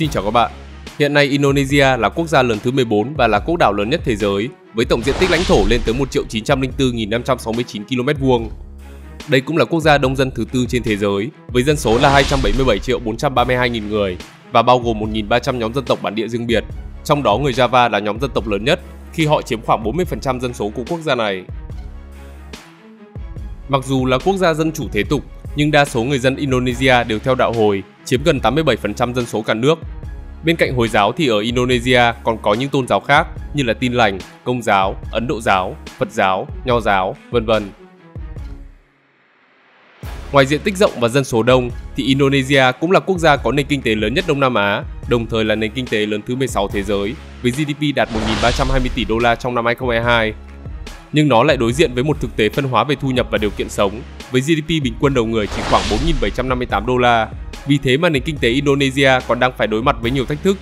Xin chào các bạn. Hiện nay Indonesia là quốc gia lần thứ 14 và là quốc đảo lớn nhất thế giới với tổng diện tích lãnh thổ lên tới 1.904.569 km². Đây cũng là quốc gia đông dân thứ tư trên thế giới với dân số là 277.432.000 người và bao gồm 1.300 nhóm dân tộc bản địa riêng biệt. Trong đó người Java là nhóm dân tộc lớn nhất khi họ chiếm khoảng 40% dân số của quốc gia này. Mặc dù là quốc gia dân chủ thế tục, nhưng đa số người dân Indonesia đều theo đạo Hồi, chiếm gần 87% dân số cả nước. Bên cạnh Hồi giáo thì ở Indonesia còn có những tôn giáo khác như là Tin Lành, Công giáo, Ấn Độ giáo, Phật giáo, Nho giáo, vân vân. Ngoài diện tích rộng và dân số đông thì Indonesia cũng là quốc gia có nền kinh tế lớn nhất Đông Nam Á, đồng thời là nền kinh tế lớn thứ 16 thế giới với GDP đạt 1.320 tỷ đô la trong năm 2022. Nhưng nó lại đối diện với một thực tế phân hóa về thu nhập và điều kiện sống, với GDP bình quân đầu người chỉ khoảng 4.758 đô la. Vì thế mà nền kinh tế Indonesia còn đang phải đối mặt với nhiều thách thức.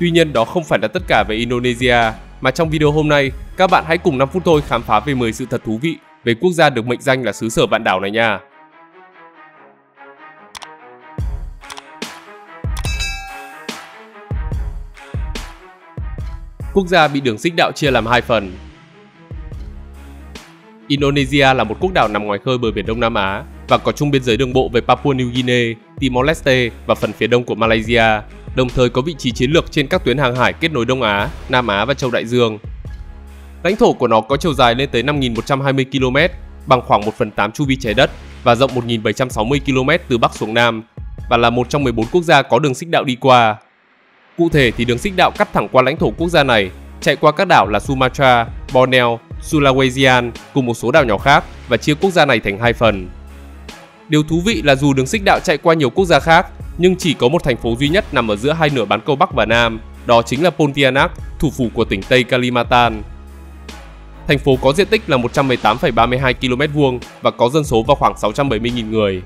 Tuy nhiên đó không phải là tất cả về Indonesia, mà trong video hôm nay, các bạn hãy cùng 5 phút thôi khám phá về 10 sự thật thú vị về quốc gia được mệnh danh là xứ sở vạn đảo này nha. Quốc gia bị đường xích đạo chia làm hai phần. Indonesia là một quốc đảo nằm ngoài khơi bờ biển Đông Nam Á và có chung biên giới đường bộ với Papua New Guinea, Timor-Leste và phần phía đông của Malaysia, đồng thời có vị trí chiến lược trên các tuyến hàng hải kết nối Đông Á, Nam Á và châu Đại Dương. Lãnh thổ của nó có chiều dài lên tới 5.120 km, bằng khoảng 1/8 chu vi trái đất và rộng 1.760 km từ Bắc xuống Nam, và là một trong 14 quốc gia có đường xích đạo đi qua. Cụ thể thì đường xích đạo cắt thẳng qua lãnh thổ quốc gia này, chạy qua các đảo là Sumatra, Borneo, Sulawesi cùng một số đảo nhỏ khác và chia quốc gia này thành hai phần. Điều thú vị là dù đường xích đạo chạy qua nhiều quốc gia khác, nhưng chỉ có một thành phố duy nhất nằm ở giữa hai nửa bán cầu Bắc và Nam, đó chính là Pontianak, thủ phủ của tỉnh Tây Kalimantan. Thành phố có diện tích là 118,32 km² và có dân số vào khoảng 670.000 người.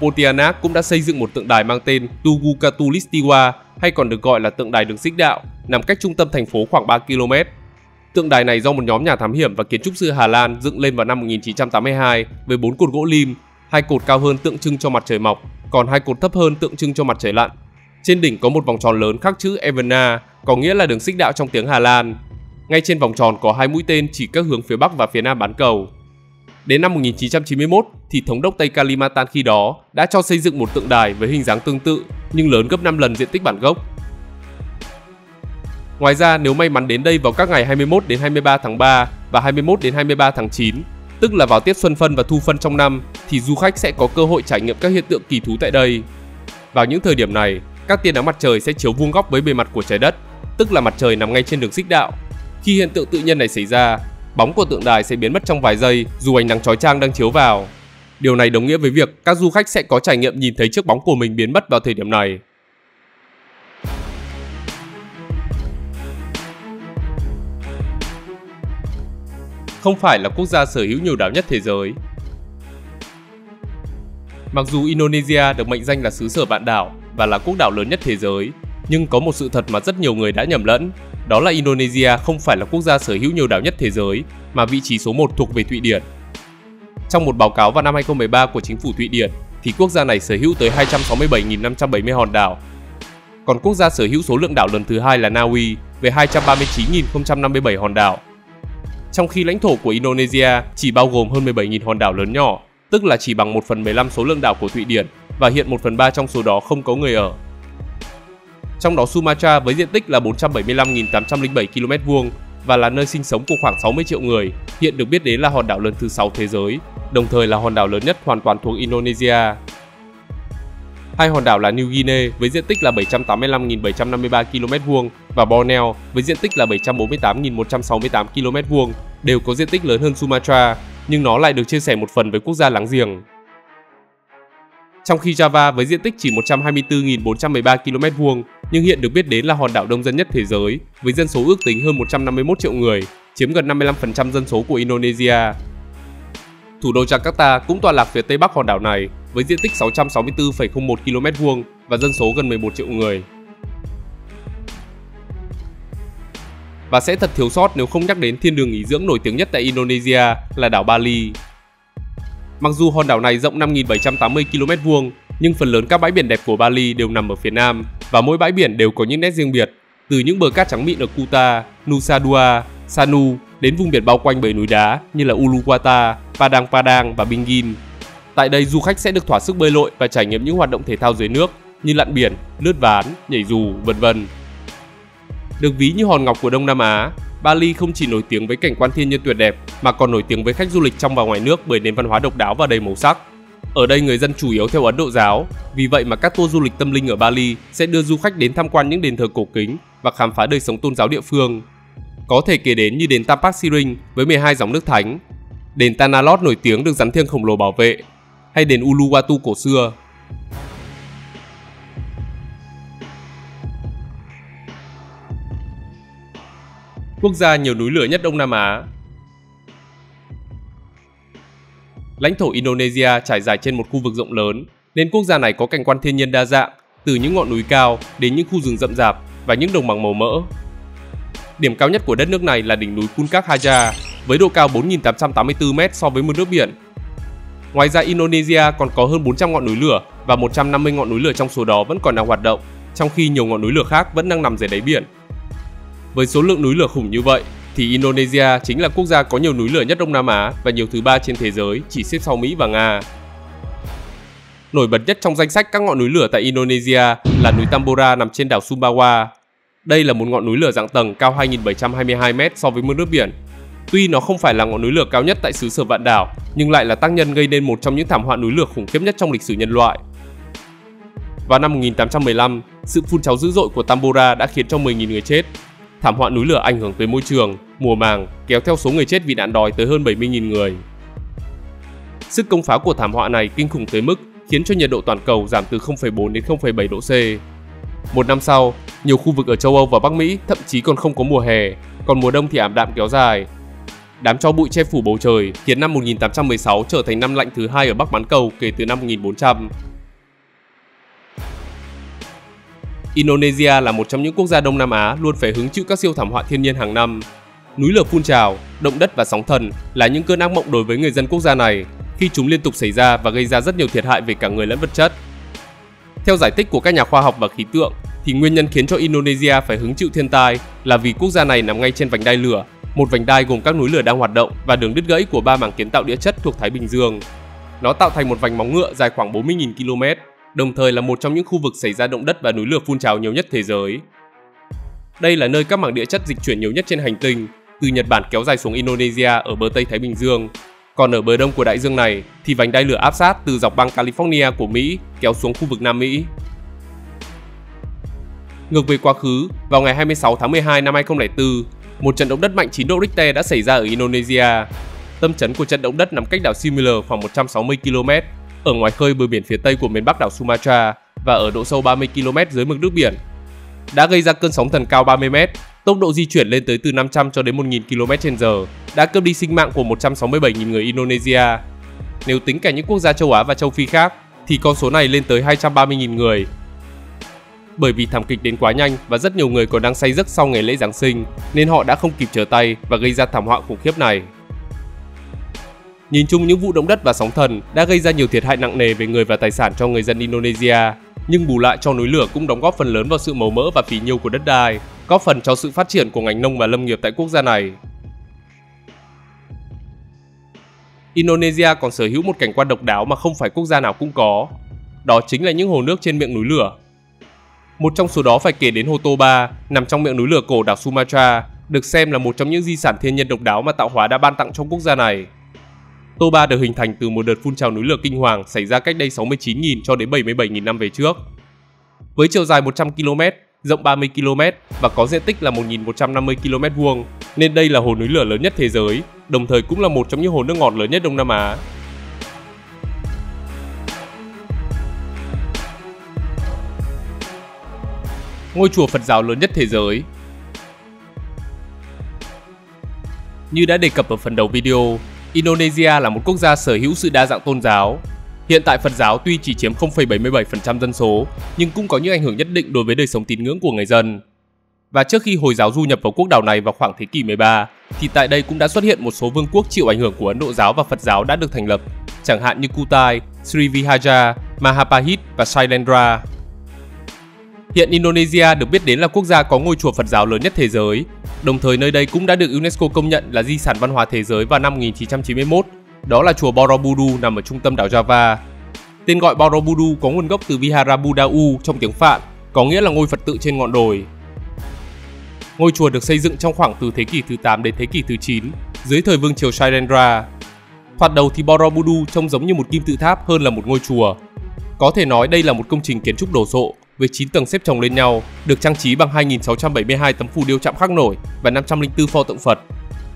Pontianak cũng đã xây dựng một tượng đài mang tên Tugu Katulistiwa, hay còn được gọi là tượng đài đường xích đạo, nằm cách trung tâm thành phố khoảng 3 km. Tượng đài này do một nhóm nhà thám hiểm và kiến trúc sư Hà Lan dựng lên vào năm 1982 với 4 cột gỗ lim, 2 cột cao hơn tượng trưng cho mặt trời mọc, còn 2 cột thấp hơn tượng trưng cho mặt trời lặn. Trên đỉnh có một vòng tròn lớn khắc chữ Evena, có nghĩa là đường xích đạo trong tiếng Hà Lan. Ngay trên vòng tròn có 2 mũi tên chỉ các hướng phía Bắc và phía Nam bán cầu. Đến năm 1991 thì thống đốc Tây Kalimantan khi đó đã cho xây dựng một tượng đài với hình dáng tương tự nhưng lớn gấp 5 lần diện tích bản gốc. Ngoài ra, nếu may mắn đến đây vào các ngày 21 đến 23 tháng 3 và 21 đến 23 tháng 9, tức là vào tiết xuân phân và thu phân trong năm, thì du khách sẽ có cơ hội trải nghiệm các hiện tượng kỳ thú tại đây. Vào những thời điểm này, các tia nắng mặt trời sẽ chiếu vuông góc với bề mặt của trái đất, tức là mặt trời nằm ngay trên đường xích đạo. Khi hiện tượng tự nhiên này xảy ra, bóng của tượng đài sẽ biến mất trong vài giây dù ánh nắng chói chang đang chiếu vào. Điều này đồng nghĩa với việc các du khách sẽ có trải nghiệm nhìn thấy chiếc bóng của mình biến mất vào thời điểm này. Không phải là quốc gia sở hữu nhiều đảo nhất thế giới. Mặc dù Indonesia được mệnh danh là xứ sở vạn đảo và là quốc đảo lớn nhất thế giới, nhưng có một sự thật mà rất nhiều người đã nhầm lẫn, đó là Indonesia không phải là quốc gia sở hữu nhiều đảo nhất thế giới, mà vị trí số 1 thuộc về Thụy Điển. Trong một báo cáo vào năm 2013 của chính phủ Thụy Điển, thì quốc gia này sở hữu tới 267.570 hòn đảo. Còn quốc gia sở hữu số lượng đảo lần thứ hai là Na Uy với 239.057 hòn đảo. Trong khi lãnh thổ của Indonesia chỉ bao gồm hơn 17.000 hòn đảo lớn nhỏ, tức là chỉ bằng 1/15 số lượng đảo của Thụy Điển và hiện 1/3 trong số đó không có người ở. Trong đó Sumatra với diện tích là 475.807 km² và là nơi sinh sống của khoảng 60 triệu người, hiện được biết đến là hòn đảo lớn thứ 6 thế giới, đồng thời là hòn đảo lớn nhất hoàn toàn thuộc Indonesia. Hai hòn đảo là New Guinea với diện tích là 785.753 km² và Borneo với diện tích là 748.168 km² đều có diện tích lớn hơn Sumatra, nhưng nó lại được chia sẻ một phần với quốc gia láng giềng. Trong khi Java với diện tích chỉ 124.413 km² nhưng hiện được biết đến là hòn đảo đông dân nhất thế giới với dân số ước tính hơn 151 triệu người, chiếm gần 55% dân số của Indonesia. Thủ đô Jakarta cũng tọa lạc phía tây bắc hòn đảo này với diện tích 664,01 km² và dân số gần 11 triệu người. Và sẽ thật thiếu sót nếu không nhắc đến thiên đường nghỉ dưỡng nổi tiếng nhất tại Indonesia là đảo Bali. Mặc dù hòn đảo này rộng 5.780 km², nhưng phần lớn các bãi biển đẹp của Bali đều nằm ở phía nam và mỗi bãi biển đều có những nét riêng biệt, từ những bờ cát trắng mịn ở Kuta, Nusa Dua, Sanu đến vùng biển bao quanh bởi núi đá như là Uluwatu, Padang Padang và Bingin. Tại đây du khách sẽ được thỏa sức bơi lội và trải nghiệm những hoạt động thể thao dưới nước như lặn biển, lướt ván, nhảy dù, vân vân. Được ví như hòn ngọc của Đông Nam Á, Bali không chỉ nổi tiếng với cảnh quan thiên nhiên tuyệt đẹp mà còn nổi tiếng với khách du lịch trong và ngoài nước bởi nền văn hóa độc đáo và đầy màu sắc. Ở đây người dân chủ yếu theo Ấn Độ giáo, vì vậy mà các tour du lịch tâm linh ở Bali sẽ đưa du khách đến tham quan những đền thờ cổ kính và khám phá đời sống tôn giáo địa phương. Có thể kể đến như đền Tampak Siring với 12 dòng nước thánh, đền Tanah Lot nổi tiếng được rắn thiêng khổng lồ bảo vệ, hay đền Uluwatu cổ xưa. Quốc gia nhiều núi lửa nhất Đông Nam Á. Lãnh thổ Indonesia trải dài trên một khu vực rộng lớn, nên quốc gia này có cảnh quan thiên nhiên đa dạng, từ những ngọn núi cao đến những khu rừng rậm rạp và những đồng bằng màu mỡ. Điểm cao nhất của đất nước này là đỉnh núi Puncak Jaya với độ cao 4.884m so với mực nước biển. Ngoài ra Indonesia còn có hơn 400 ngọn núi lửa và 150 ngọn núi lửa trong số đó vẫn còn đang hoạt động, trong khi nhiều ngọn núi lửa khác vẫn đang nằm dưới đáy biển. Với số lượng núi lửa khủng như vậy thì Indonesia chính là quốc gia có nhiều núi lửa nhất Đông Nam Á và nhiều thứ ba trên thế giới, chỉ xếp sau Mỹ và Nga. Nổi bật nhất trong danh sách các ngọn núi lửa tại Indonesia là núi Tambora nằm trên đảo Sumbawa. Đây là một ngọn núi lửa dạng tầng cao 2.722m so với mực nước biển. Tuy nó không phải là ngọn núi lửa cao nhất tại xứ sở vạn đảo, nhưng lại là tác nhân gây nên một trong những thảm họa núi lửa khủng khiếp nhất trong lịch sử nhân loại. Vào năm 1815, sự phun trào dữ dội của Tambora đã khiến cho 10.000 người chết. Thảm họa núi lửa ảnh hưởng tới môi trường, mùa màng, kéo theo số người chết vì nạn đói tới hơn 70.000 người. Sức công phá của thảm họa này kinh khủng tới mức khiến cho nhiệt độ toàn cầu giảm từ 0,4 đến 0,7 độ C. Một năm sau, nhiều khu vực ở châu Âu và Bắc Mỹ thậm chí còn không có mùa hè, còn mùa đông thì ảm đạm kéo dài. Đám tro bụi che phủ bầu trời khiến năm 1816 trở thành năm lạnh thứ hai ở Bắc bán cầu kể từ năm 1400. Indonesia là một trong những quốc gia Đông Nam Á luôn phải hứng chịu các siêu thảm họa thiên nhiên hàng năm. Núi lửa phun trào, động đất và sóng thần là những cơn ác mộng đối với người dân quốc gia này, khi chúng liên tục xảy ra và gây ra rất nhiều thiệt hại về cả người lẫn vật chất. Theo giải thích của các nhà khoa học và khí tượng, thì nguyên nhân khiến cho Indonesia phải hứng chịu thiên tai là vì quốc gia này nằm ngay trên vành đai lửa, một vành đai gồm các núi lửa đang hoạt động và đường đứt gãy của ba mảng kiến tạo địa chất thuộc Thái Bình Dương. Nó tạo thành một vành móng ngựa dài khoảng 40.000 km. Đồng thời là một trong những khu vực xảy ra động đất và núi lửa phun trào nhiều nhất thế giới. Đây là nơi các mảng địa chất dịch chuyển nhiều nhất trên hành tinh, từ Nhật Bản kéo dài xuống Indonesia ở bờ Tây Thái Bình Dương. Còn ở bờ đông của đại dương này thì vành đai lửa áp sát từ dọc bang California của Mỹ kéo xuống khu vực Nam Mỹ. Ngược về quá khứ, vào ngày 26 tháng 12 năm 2004, một trận động đất mạnh 9 độ Richter đã xảy ra ở Indonesia. Tâm chấn của trận động đất nằm cách đảo Sumatra khoảng 160 km. Ở ngoài khơi bờ biển phía tây của miền bắc đảo Sumatra và ở độ sâu 30 km dưới mực nước biển, đã gây ra cơn sóng thần cao 30 m, tốc độ di chuyển lên tới từ 500 cho đến 1.000 km/h, đã cướp đi sinh mạng của 167.000 người Indonesia. Nếu tính cả những quốc gia châu Á và châu Phi khác, thì con số này lên tới 230.000 người. Bởi vì thảm kịch đến quá nhanh và rất nhiều người còn đang say giấc sau ngày lễ Giáng sinh, nên họ đã không kịp trở tay và gây ra thảm họa khủng khiếp này. Nhìn chung những vụ động đất và sóng thần đã gây ra nhiều thiệt hại nặng nề về người và tài sản cho người dân Indonesia, nhưng bù lại cho núi lửa cũng đóng góp phần lớn vào sự màu mỡ và phì nhiêu của đất đai, góp phần cho sự phát triển của ngành nông và lâm nghiệp tại quốc gia này. Indonesia còn sở hữu một cảnh quan độc đáo mà không phải quốc gia nào cũng có, đó chính là những hồ nước trên miệng núi lửa. Một trong số đó phải kể đến hồ Toba, nằm trong miệng núi lửa cổ đảo Sumatra, được xem là một trong những di sản thiên nhiên độc đáo mà tạo hóa đã ban tặng cho quốc gia này. Toba được hình thành từ một đợt phun trào núi lửa kinh hoàng xảy ra cách đây 69.000 cho đến 77.000 năm về trước. Với chiều dài 100 km, rộng 30 km và có diện tích là 1.150 km vuông, nên đây là hồ núi lửa lớn nhất thế giới, đồng thời cũng là một trong những hồ nước ngọt lớn nhất Đông Nam Á. Ngôi chùa Phật giáo lớn nhất thế giới. Như đã đề cập ở phần đầu video, Indonesia là một quốc gia sở hữu sự đa dạng tôn giáo. Hiện tại Phật giáo tuy chỉ chiếm 0,77% dân số, nhưng cũng có những ảnh hưởng nhất định đối với đời sống tín ngưỡng của người dân. Và trước khi Hồi giáo du nhập vào quốc đảo này vào khoảng thế kỷ 13, thì tại đây cũng đã xuất hiện một số vương quốc chịu ảnh hưởng của Ấn Độ giáo và Phật giáo đã được thành lập, chẳng hạn như Kutai, Srivijaja, Mahapahit và Shailendra. Hiện Indonesia được biết đến là quốc gia có ngôi chùa Phật giáo lớn nhất thế giới, đồng thời nơi đây cũng đã được UNESCO công nhận là di sản văn hóa thế giới vào năm 1991, đó là chùa Borobudur nằm ở trung tâm đảo Java. Tên gọi Borobudur có nguồn gốc từ Vihara Buddhau trong tiếng Phạn, có nghĩa là ngôi Phật tự trên ngọn đồi. Ngôi chùa được xây dựng trong khoảng từ thế kỷ thứ 8 đến thế kỷ thứ 9, dưới thời vương triều Shailendra. Thoạt đầu thì Borobudur trông giống như một kim tự tháp hơn là một ngôi chùa. Có thể nói đây là một công trình kiến trúc đồ sộ, với 9 tầng xếp chồng lên nhau, được trang trí bằng 2.672 tấm phù điêu chạm khắc nổi và 504 pho tượng Phật.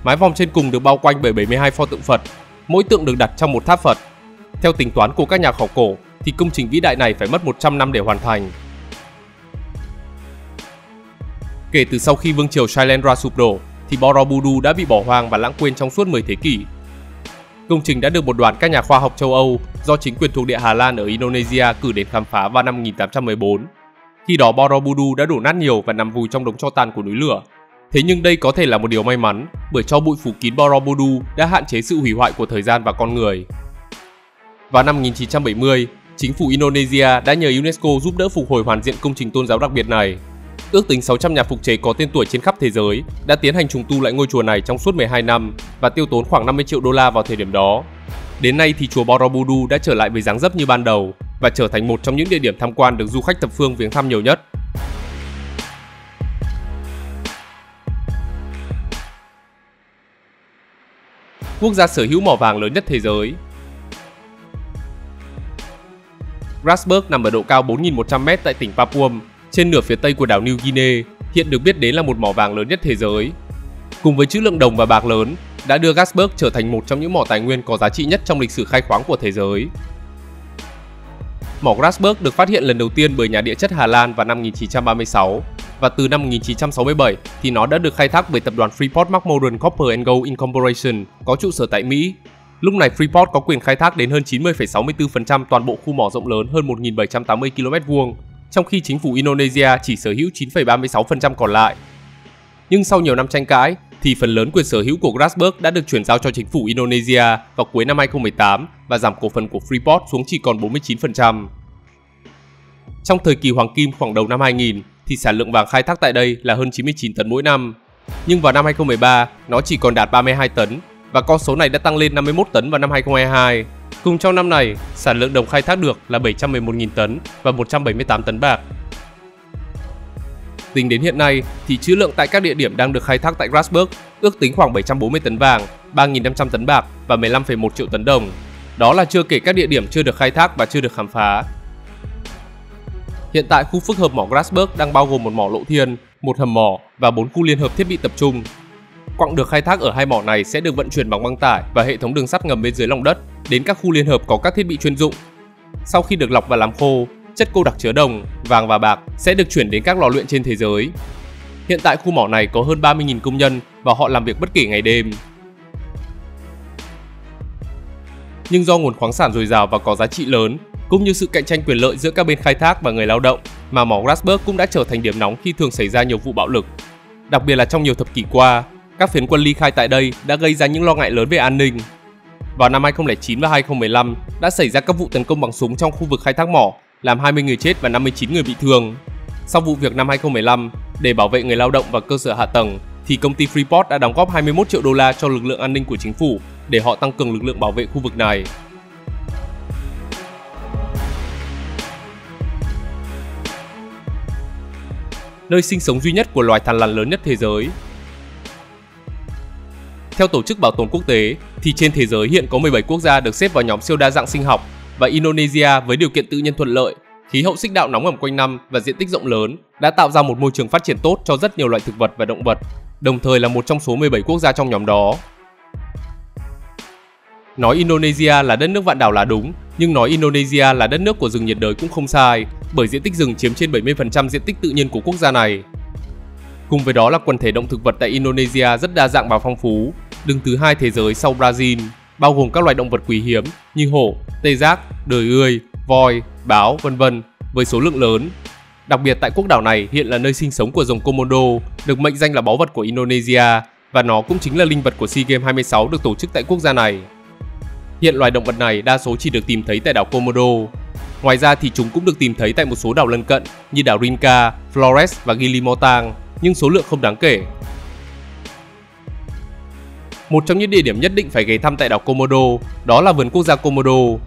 Mái vòm trên cùng được bao quanh bởi 72 pho tượng Phật, mỗi tượng được đặt trong một tháp Phật. Theo tính toán của các nhà khảo cổ, thì công trình vĩ đại này phải mất 100 năm để hoàn thành. Kể từ sau khi vương triều Shailendra sụp đổ, thì Borobudur đã bị bỏ hoang và lãng quên trong suốt 10 thế kỷ. Công trình đã được một đoàn các nhà khoa học châu Âu do chính quyền thuộc địa Hà Lan ở Indonesia cử đến khám phá vào năm 1814. Khi đó Borobudur đã đổ nát nhiều và nằm vùi trong đống tro tàn của núi lửa. Thế nhưng đây có thể là một điều may mắn, bởi tro bụi phủ kín Borobudur đã hạn chế sự hủy hoại của thời gian và con người. Vào năm 1970, chính phủ Indonesia đã nhờ UNESCO giúp đỡ phục hồi hoàn diện công trình tôn giáo đặc biệt này. Ước tính 600 nhà phục chế có tên tuổi trên khắp thế giới đã tiến hành trùng tu lại ngôi chùa này trong suốt 12 năm và tiêu tốn khoảng 50 triệu đô la vào thời điểm đó. Đến nay thì chùa Borobudur đã trở lại với dáng dấp như ban đầu và trở thành một trong những địa điểm tham quan được du khách thập phương viếng thăm nhiều nhất. Quốc gia sở hữu mỏ vàng lớn nhất thế giới. Grasberg nằm ở độ cao 4.100m tại tỉnh Papua, trên nửa phía tây của đảo New Guinea, hiện được biết đến là một mỏ vàng lớn nhất thế giới. Cùng với trữ lượng đồng và bạc lớn, đã đưa Grasberg trở thành một trong những mỏ tài nguyên có giá trị nhất trong lịch sử khai khoáng của thế giới. Mỏ Grasberg được phát hiện lần đầu tiên bởi nhà địa chất Hà Lan vào năm 1936 và từ năm 1967 thì nó đã được khai thác bởi tập đoàn Freeport mcmoran Copper Gold Inc. có trụ sở tại Mỹ. Lúc này Freeport có quyền khai thác đến hơn 90,64% toàn bộ khu mỏ rộng lớn hơn 1.780 km2. Trong khi chính phủ Indonesia chỉ sở hữu 9,36% còn lại. Nhưng sau nhiều năm tranh cãi, thì phần lớn quyền sở hữu của Grasberg đã được chuyển giao cho chính phủ Indonesia vào cuối năm 2018 và giảm cổ phần của Freeport xuống chỉ còn 49%. Trong thời kỳ Hoàng Kim khoảng đầu năm 2000, thì sản lượng vàng khai thác tại đây là hơn 99 tấn mỗi năm. Nhưng vào năm 2013, nó chỉ còn đạt 32 tấn, và con số này đã tăng lên 51 tấn vào năm 2022. Cùng trong năm này, sản lượng đồng khai thác được là 711.000 tấn và 178 tấn bạc. Tính đến hiện nay, thì trữ lượng tại các địa điểm đang được khai thác tại Grasberg ước tính khoảng 740 tấn vàng, 3.500 tấn bạc và 15,1 triệu tấn đồng. Đó là chưa kể các địa điểm chưa được khai thác và chưa được khám phá. Hiện tại, khu phức hợp mỏ Grasberg đang bao gồm một mỏ lộ thiên, một hầm mỏ và 4 khu liên hợp thiết bị tập trung. Quặng được khai thác ở hai mỏ này sẽ được vận chuyển bằng băng tải và hệ thống đường sắt ngầm bên dưới lòng đất đến các khu liên hợp có các thiết bị chuyên dụng. Sau khi được lọc và làm khô, chất cô đặc chứa đồng, vàng và bạc sẽ được chuyển đến các lò luyện trên thế giới. Hiện tại khu mỏ này có hơn 30.000 công nhân và họ làm việc bất kể ngày đêm. Nhưng do nguồn khoáng sản dồi dào và có giá trị lớn, cũng như sự cạnh tranh quyền lợi giữa các bên khai thác và người lao động, mà mỏ Grasberg cũng đã trở thành điểm nóng khi thường xảy ra nhiều vụ bạo lực. Đặc biệt là trong nhiều thập kỷ qua, các phiến quân ly khai tại đây đã gây ra những lo ngại lớn về an ninh. Vào năm 2009 và 2015 đã xảy ra các vụ tấn công bằng súng trong khu vực khai thác mỏ, làm 20 người chết và 59 người bị thương. Sau vụ việc năm 2015, để bảo vệ người lao động và cơ sở hạ tầng, thì công ty Freeport đã đóng góp 21 triệu đô la cho lực lượng an ninh của chính phủ để họ tăng cường lực lượng bảo vệ khu vực này. Nơi sinh sống duy nhất của loài thằn lằn lớn nhất thế giới. Theo Tổ chức Bảo tồn Quốc tế, thì trên thế giới hiện có 17 quốc gia được xếp vào nhóm siêu đa dạng sinh học và Indonesia với điều kiện tự nhiên thuận lợi, khí hậu xích đạo nóng ẩm quanh năm và diện tích rộng lớn đã tạo ra một môi trường phát triển tốt cho rất nhiều loại thực vật và động vật, đồng thời là một trong số 17 quốc gia trong nhóm đó. Nói Indonesia là đất nước vạn đảo là đúng, nhưng nói Indonesia là đất nước của rừng nhiệt đới cũng không sai, bởi diện tích rừng chiếm trên 70% diện tích tự nhiên của quốc gia này. Cùng với đó là quần thể động thực vật tại Indonesia rất đa dạng và phong phú, đứng thứ 2 thế giới sau Brazil, bao gồm các loài động vật quý hiếm như hổ, tê giác, đời ươi, voi, báo, vân vân với số lượng lớn. Đặc biệt tại quốc đảo này hiện là nơi sinh sống của rồng Komodo, được mệnh danh là báu vật của Indonesia và nó cũng chính là linh vật của SEA Games 26 được tổ chức tại quốc gia này. Hiện loài động vật này đa số chỉ được tìm thấy tại đảo Komodo. Ngoài ra thì chúng cũng được tìm thấy tại một số đảo lân cận như đảo Rinca, Flores và Gilimotang, nhưng số lượng không đáng kể. Một trong những địa điểm nhất định phải ghé thăm tại đảo Komodo đó là vườn quốc gia Komodo.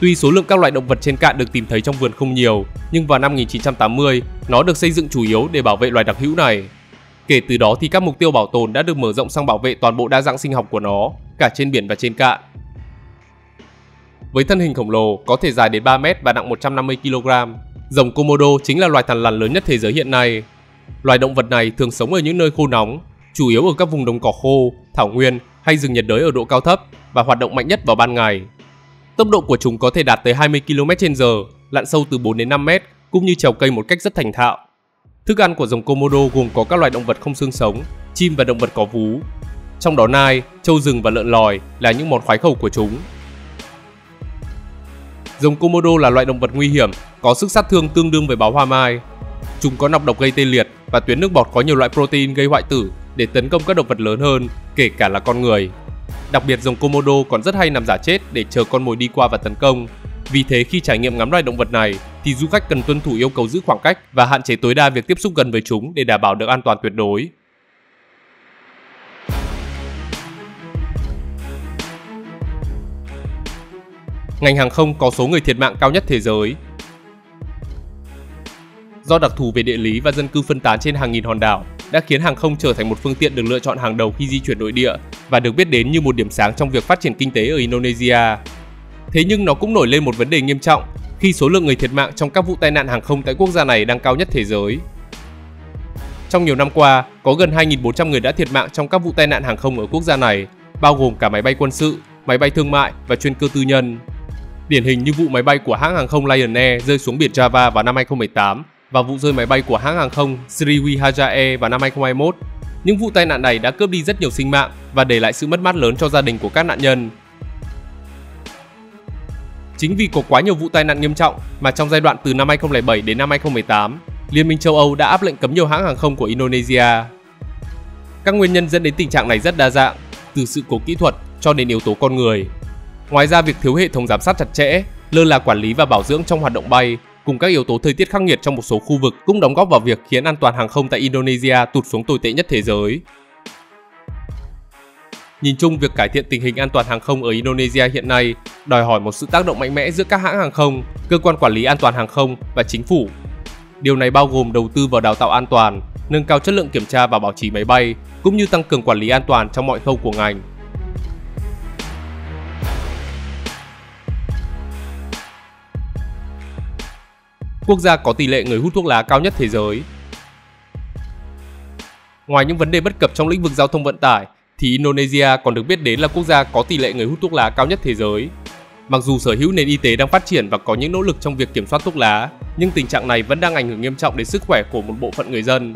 Tuy số lượng các loại động vật trên cạn được tìm thấy trong vườn không nhiều, nhưng vào năm 1980, nó được xây dựng chủ yếu để bảo vệ loài đặc hữu này. Kể từ đó thì các mục tiêu bảo tồn đã được mở rộng sang bảo vệ toàn bộ đa dạng sinh học của nó, cả trên biển và trên cạn. Với thân hình khổng lồ, có thể dài đến 3 mét và nặng 150 kg, rồng Komodo chính là loài thằn lằn lớn nhất thế giới hiện nay. Loài động vật này thường sống ở những nơi khô nóng, chủ yếu ở các vùng đồng cỏ khô, thảo nguyên hay rừng nhiệt đới ở độ cao thấp và hoạt động mạnh nhất vào ban ngày. Tốc độ của chúng có thể đạt tới 20 km/h, lặn sâu từ 4 đến 5 mét, cũng như trèo cây một cách rất thành thạo. Thức ăn của rồng Komodo gồm có các loài động vật không xương sống, chim và động vật có vú. Trong đó nai, trâu rừng và lợn lòi là những món khoái khẩu của chúng. Rồng Komodo là loại động vật nguy hiểm, có sức sát thương tương đương với báo hoa mai. Chúng có nọc độc gây tê liệt và tuyến nước bọt có nhiều loại protein gây hoại tử để tấn công các động vật lớn hơn, kể cả là con người. Đặc biệt, rồng Komodo còn rất hay nằm giả chết để chờ con mồi đi qua và tấn công. Vì thế, khi trải nghiệm ngắm loài động vật này, thì du khách cần tuân thủ yêu cầu giữ khoảng cách và hạn chế tối đa việc tiếp xúc gần với chúng để đảm bảo được an toàn tuyệt đối. Ngành hàng không có số người thiệt mạng cao nhất thế giới. Do đặc thù về địa lý và dân cư phân tán trên hàng nghìn hòn đảo, đã khiến hàng không trở thành một phương tiện được lựa chọn hàng đầu khi di chuyển nội địa và được biết đến như một điểm sáng trong việc phát triển kinh tế ở Indonesia. Thế nhưng nó cũng nổi lên một vấn đề nghiêm trọng khi số lượng người thiệt mạng trong các vụ tai nạn hàng không tại quốc gia này đang cao nhất thế giới. Trong nhiều năm qua, có gần 2.400 người đã thiệt mạng trong các vụ tai nạn hàng không ở quốc gia này, bao gồm cả máy bay quân sự, máy bay thương mại và chuyên cơ tư nhân. Điển hình như vụ máy bay của hãng hàng không Lion Air rơi xuống biển Java vào năm 2018, và vụ rơi máy bay của hãng hàng không Sriwijaya Air vào năm 2021. Những vụ tai nạn này đã cướp đi rất nhiều sinh mạng và để lại sự mất mát lớn cho gia đình của các nạn nhân. Chính vì có quá nhiều vụ tai nạn nghiêm trọng mà trong giai đoạn từ năm 2007 đến năm 2018, Liên minh châu Âu đã áp lệnh cấm nhiều hãng hàng không của Indonesia. Các nguyên nhân dẫn đến tình trạng này rất đa dạng, từ sự cố kỹ thuật cho đến yếu tố con người. Ngoài ra, việc thiếu hệ thống giám sát chặt chẽ, lơ là quản lý và bảo dưỡng trong hoạt động bay, cùng các yếu tố thời tiết khắc nghiệt trong một số khu vực cũng đóng góp vào việc khiến an toàn hàng không tại Indonesia tụt xuống tồi tệ nhất thế giới. Nhìn chung, việc cải thiện tình hình an toàn hàng không ở Indonesia hiện nay đòi hỏi một sự tác động mạnh mẽ giữa các hãng hàng không, cơ quan quản lý an toàn hàng không và chính phủ. Điều này bao gồm đầu tư vào đào tạo an toàn, nâng cao chất lượng kiểm tra và bảo trì máy bay, cũng như tăng cường quản lý an toàn trong mọi khâu của ngành. Quốc gia có tỷ lệ người hút thuốc lá cao nhất thế giới. Ngoài những vấn đề bất cập trong lĩnh vực giao thông vận tải, thì Indonesia còn được biết đến là quốc gia có tỷ lệ người hút thuốc lá cao nhất thế giới. Mặc dù sở hữu nền y tế đang phát triển và có những nỗ lực trong việc kiểm soát thuốc lá, nhưng tình trạng này vẫn đang ảnh hưởng nghiêm trọng đến sức khỏe của một bộ phận người dân.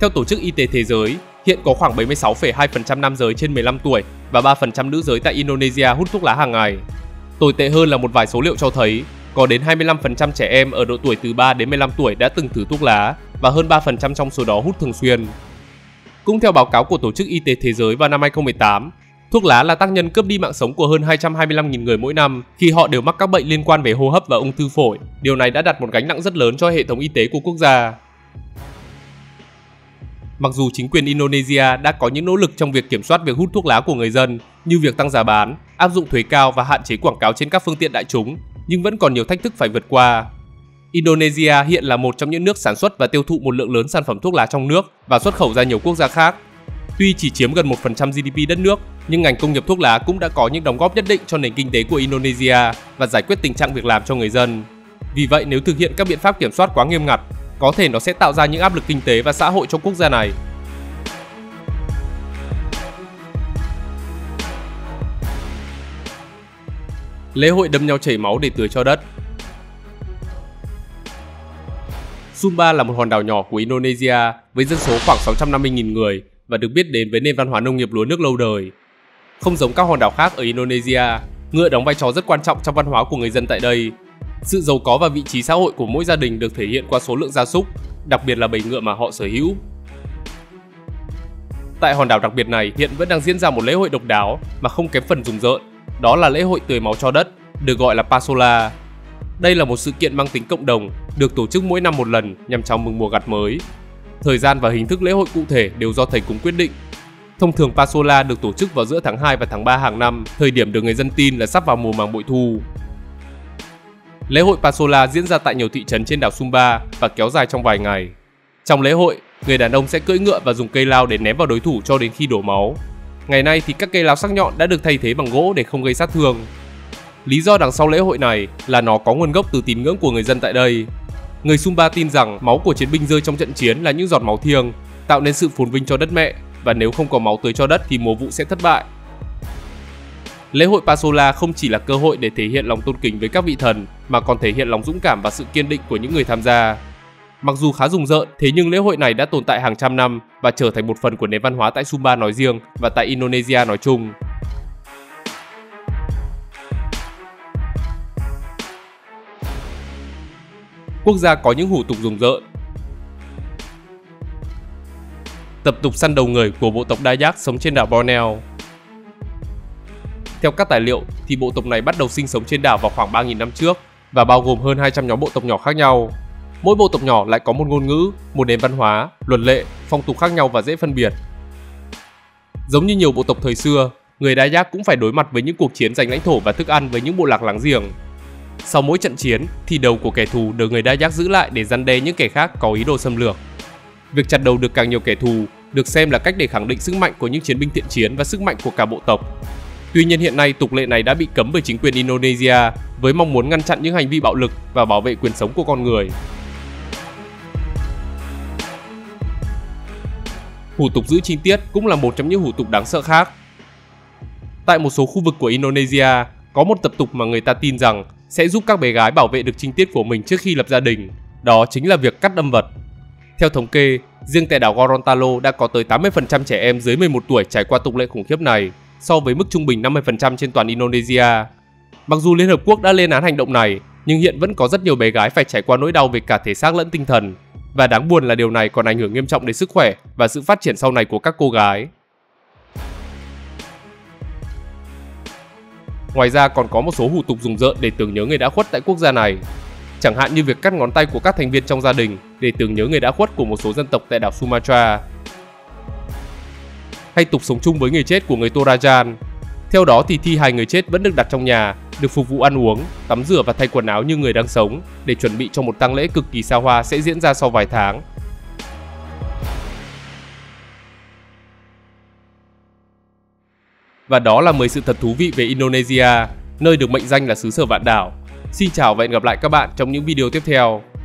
Theo Tổ chức Y tế Thế giới, hiện có khoảng 76,2% nam giới trên 15 tuổi và 3% nữ giới tại Indonesia hút thuốc lá hàng ngày. Tồi tệ hơn là một vài số liệu cho thấy, có đến 25% trẻ em ở độ tuổi từ 3 đến 15 tuổi đã từng thử thuốc lá và hơn 3% trong số đó hút thường xuyên. Cũng theo báo cáo của Tổ chức Y tế Thế giới vào năm 2018, thuốc lá là tác nhân cướp đi mạng sống của hơn 225.000 người mỗi năm khi họ đều mắc các bệnh liên quan về hô hấp và ung thư phổi. Điều này đã đặt một gánh nặng rất lớn cho hệ thống y tế của quốc gia. Mặc dù chính quyền Indonesia đã có những nỗ lực trong việc kiểm soát việc hút thuốc lá của người dân như việc tăng giá bán, áp dụng thuế cao và hạn chế quảng cáo trên các phương tiện đại chúng, nhưng vẫn còn nhiều thách thức phải vượt qua. Indonesia hiện là một trong những nước sản xuất và tiêu thụ một lượng lớn sản phẩm thuốc lá trong nước và xuất khẩu ra nhiều quốc gia khác. Tuy chỉ chiếm gần 1% GDP đất nước, nhưng ngành công nghiệp thuốc lá cũng đã có những đóng góp nhất định cho nền kinh tế của Indonesia và giải quyết tình trạng việc làm cho người dân. Vì vậy, nếu thực hiện các biện pháp kiểm soát quá nghiêm ngặt, có thể nó sẽ tạo ra những áp lực kinh tế và xã hội cho quốc gia này. Lễ hội đâm nhau chảy máu để tưới cho đất. Sumba là một hòn đảo nhỏ của Indonesia với dân số khoảng 650.000 người và được biết đến với nền văn hóa nông nghiệp lúa nước lâu đời. Không giống các hòn đảo khác ở Indonesia, ngựa đóng vai trò rất quan trọng trong văn hóa của người dân tại đây. Sự giàu có và vị trí xã hội của mỗi gia đình được thể hiện qua số lượng gia súc, đặc biệt là bầy ngựa mà họ sở hữu. Tại hòn đảo đặc biệt này hiện vẫn đang diễn ra một lễ hội độc đáo mà không kém phần rùng rợn, đó là lễ hội tưới máu cho đất, được gọi là PASOLA. Đây là một sự kiện mang tính cộng đồng, được tổ chức mỗi năm một lần nhằm chào mừng mùa gặt mới. Thời gian và hình thức lễ hội cụ thể đều do thầy cúng quyết định. Thông thường PASOLA được tổ chức vào giữa tháng 2 và tháng 3 hàng năm, thời điểm được người dân tin là sắp vào mùa màng bội thu. Lễ hội PASOLA diễn ra tại nhiều thị trấn trên đảo Sumba và kéo dài trong vài ngày. Trong lễ hội, người đàn ông sẽ cưỡi ngựa và dùng cây lao để ném vào đối thủ cho đến khi đổ máu. Ngày nay thì các cây lao sắc nhọn đã được thay thế bằng gỗ để không gây sát thương. Lý do đằng sau lễ hội này là nó có nguồn gốc từ tín ngưỡng của người dân tại đây. Người Sumba tin rằng máu của chiến binh rơi trong trận chiến là những giọt máu thiêng, tạo nên sự phồn vinh cho đất mẹ, và nếu không có máu tưới cho đất thì mùa vụ sẽ thất bại. Lễ hội PASOLA không chỉ là cơ hội để thể hiện lòng tôn kính với các vị thần, mà còn thể hiện lòng dũng cảm và sự kiên định của những người tham gia. Mặc dù khá rùng rợn, thế nhưng lễ hội này đã tồn tại hàng trăm năm và trở thành một phần của nền văn hóa tại Sumba nói riêng và tại Indonesia nói chung. Quốc gia có những hủ tục rùng rợn. Tập tục săn đầu người của bộ tộc Dayak sống trên đảo Borneo. Theo các tài liệu thì bộ tộc này bắt đầu sinh sống trên đảo vào khoảng 3.000 năm trước và bao gồm hơn 200 nhóm bộ tộc nhỏ khác nhau. Mỗi bộ tộc nhỏ lại có một ngôn ngữ, một nền văn hóa, luật lệ, phong tục khác nhau và dễ phân biệt. Giống như nhiều bộ tộc thời xưa, người Dayak cũng phải đối mặt với những cuộc chiến giành lãnh thổ và thức ăn với những bộ lạc láng giềng. Sau mỗi trận chiến thì đầu của kẻ thù được người Dayak giữ lại để răn đe những kẻ khác có ý đồ xâm lược. Việc chặt đầu được càng nhiều kẻ thù được xem là cách để khẳng định sức mạnh của những chiến binh thiện chiến và sức mạnh của cả bộ tộc. Tuy nhiên hiện nay tục lệ này đã bị cấm bởi chính quyền Indonesia với mong muốn ngăn chặn những hành vi bạo lực và bảo vệ quyền sống của con người. Hủ tục giữ trinh tiết cũng là một trong những hủ tục đáng sợ khác. Tại một số khu vực của Indonesia, có một tập tục mà người ta tin rằng sẽ giúp các bé gái bảo vệ được trinh tiết của mình trước khi lập gia đình, đó chính là việc cắt đâm vật. Theo thống kê, riêng tại đảo Gorontalo đã có tới 80% trẻ em dưới 11 tuổi trải qua tục lệ khủng khiếp này, so với mức trung bình 50% trên toàn Indonesia. Mặc dù Liên Hợp Quốc đã lên án hành động này, nhưng hiện vẫn có rất nhiều bé gái phải trải qua nỗi đau về cả thể xác lẫn tinh thần. Và đáng buồn là điều này còn ảnh hưởng nghiêm trọng đến sức khỏe và sự phát triển sau này của các cô gái. Ngoài ra còn có một số hủ tục rùng rợn để tưởng nhớ người đã khuất tại quốc gia này. Chẳng hạn như việc cắt ngón tay của các thành viên trong gia đình để tưởng nhớ người đã khuất của một số dân tộc tại đảo Sumatra. Hay tục sống chung với người chết của người Torajan. Theo đó thì thi hài người chết vẫn được đặt trong nhà, được phục vụ ăn uống, tắm rửa và thay quần áo như người đang sống để chuẩn bị cho một tang lễ cực kỳ xa hoa sẽ diễn ra sau vài tháng. Và đó là 10 sự thật thú vị về Indonesia, nơi được mệnh danh là xứ sở vạn đảo. Xin chào và hẹn gặp lại các bạn trong những video tiếp theo.